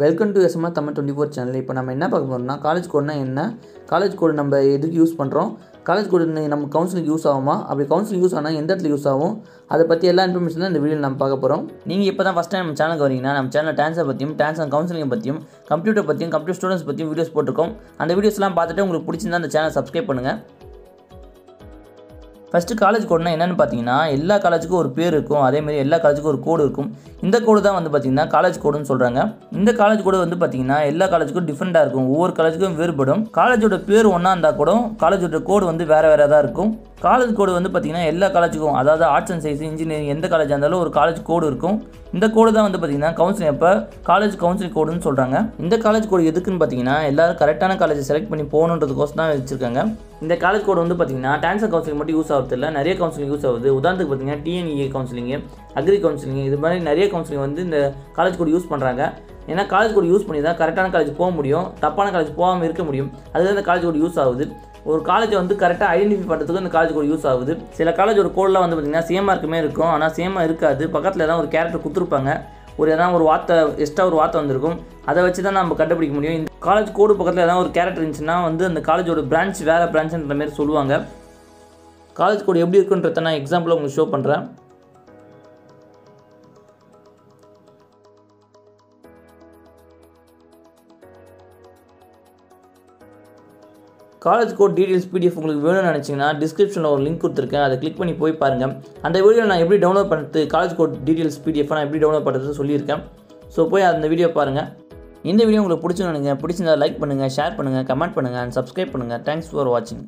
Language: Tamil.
Welcome to SM Tamil 24 channel. இப்போ நம்ம என்ன பார்க்க போறோம்னா காலேஜ் கோட்னா என்ன, காலேஜ் கோட் நம்ம எதுக்கு யூஸ் பண்ணுறோம், காலேஜ் கோட் நம்ம கவுன்சிலிங் யூஸ் ஆகுமா, அப்படி கவுன்சிலிங் யூஸ் ஆனால் எந்த இடத்துல யூஸ் ஆகும், அதை பற்றி எல்லா இன்ஃபர்மேஷன் தான் இந்த வீடியோவில் நம்ம பார்க்க போகிறோம்। நீங்கள் இப்போ தான் ஃபஸ்ட் டைம் நம்ம சேனலுக்கு வரீங்கன்னா நம்ம சேனலில் டான்ஸை பற்றியும் டான்ஸ் அண்ட் கவுன்சிலிங் பற்றியும் கம்ப்யூட்டர் பற்றியும் கம்ப்யூட்டர் ஸ்டூடெண்ட்ஸ் பற்றியும் வீடியோஸ் போட்டிருக்கோம்। அந்த வீடியோஸ்லாம் பார்த்துட்டு உங்களுக்கு பிடிச்சிருந்தா அந்த சேனலை சப்ஸ்கிரைப் பண்ணுங்கள்। फर्स्ट कालेज कोडना एन्नु पात्तींगना एल्ला कालेजुक्कुम ओरु पेर इरुक्कुम, अदे मारी एल्ला कालेजुक्कुम ओरु कोड इरुक्कुम। इंदा कोड दान वंदु पात्तींगना कालेज कोडनु सोल्रांगा। इंदा कालेज कोड वंदु पात्तींगना एल्ला कालेजुक्कुम डिफरेंटा इरुक्कुम, ओव्वोरु कालेजुक्कुम वेरुपडुम। कालेजोड पेर ओन्ना इरुंदा कूड कालेजोड कोड वंदु वेर वेरा दान इरुक्कुम। காலேஜ் கோடு வந்து பார்த்தீங்கன்னா எல்லா காலேஜுக்கும், அதாவது ஆர்ட்ஸ் அண்ட் சயின்ஸ் இன்ஜினியரிங் எந்த காலேஜாக இருந்தாலும் ஒரு காலேஜ் கோடு இருக்கும்। இந்த கோடு தான் வந்து பார்த்தீங்கன்னா கவுன்சிலிங், இப்போ காலேஜ் கவுன்சிலிங் கோடுன்னு சொல்கிறாங்க। இந்த காலேஜ் கோடு எதுக்குன்னு பார்த்தீங்கன்னா எல்லாரும் கரெக்டான காலேஜை செலக்ட் பண்ணி போகணுன்றதுக்கோசம் தான் வச்சுருக்காங்க। இந்த காலேஜ் கோடு வந்து பார்த்தீங்கன்னா டான்ஸர் கவுன்சிலிங் மட்டும் யூஸ் ஆகிறது இல்லை, நிறைய கவுன்சிலிங் யூஸ் ஆகுது। உதாரணத்துக்கு பார்த்தீங்கன்னா டிஎன்இஏ கவுன்சிலிங்கு, அக்ரி கவுன்சிலிங், இது மாதிரி நிறைய கவுன்சிலிங் வந்து இந்த காலேஜ் கோடு யூஸ் பண்ணுறாங்க। ஏன்னா காலேஜ் கோடு யூஸ் பண்ணி தான் கரெக்டான காலேஜ் போக முடியும், தப்பான காலேஜ் போகாமல் இருக்க முடியும்। அதுதான் இந்த காலேஜ் கோடு யூஸ் ஆகுது। ஒரு காலேஜ் வந்து கரெக்டாக ஐடென்டிஃபை பண்ணுறதுக்கு இந்த காலேஜ் கோட் யூஸ் ஆகுது। சில காலேஜ் ஒரு கோடெலாம் வந்து பார்த்திங்கன்னா சேமாக இருக்குமே இருக்கும், ஆனால் சேமாக இருக்காது, பக்கத்தில் எதாவது ஒரு கேரக்டர் கொடுத்துருப்பாங்க, ஒரு எதாவது ஒரு வார்த்தை எக்ஸ்ட்ரா ஒரு வார்த்தை வந்திருக்கும், அதை வச்சு தான் நம்ம கண்டுபிடிக்க முடியும்। இந்த காலேஜ் கோடு பக்கத்தில் எதாவது ஒரு கேரக்டர் இருந்துச்சுன்னா வந்து அந்த காலேஜோட பிரான்ச் வேறு பிரான்ச்சுன்ற மாதிரி சொல்லுவாங்க। காலேஜ் கோடு எப்படி இருக்குன்றத நான் எக்ஸாம்பிள் உங்களுக்கு ஷோ பண்ணுறேன்। காலேஜ் கோட் டீடைல்ஸ் பிடிஎஃப் உங்களுக்கு வேணும்னு நினச்சிங்கன்னா டிஸ்கிரிப்ஷனில் ஒரு லிங்க் கொடுத்துருக்கேன், அதை கிளிக் பண்ணி போய் பாருங்கள்। அந்த வீடியோ நான் எப்படி டவுன்லோட் பண்ணுறது, காலேஜ் கோட் டீடைல்ஸ் பிடிஎஃப் நான் எப்படி டவுன்லோட் பண்ணுறது சொல்லியிருக்கேன்। ஸோ போய் அந்த வீடியோ பாருங்கள்। இந்த வீடியோ உங்களுக்கு பிடிச்சுன்னு நினைக்கிறேன், பிடிச்சிருந்தா லைக் பண்ணுங்கள், ஷேர் பண்ணுங்கள், கமெண்ட் பண்ணுங்கள் அண்ட் சப்ஸ்கிரைப் பண்ணுங்கள்। தேங்க்ஸ் ஃபார் வாட்சிங்।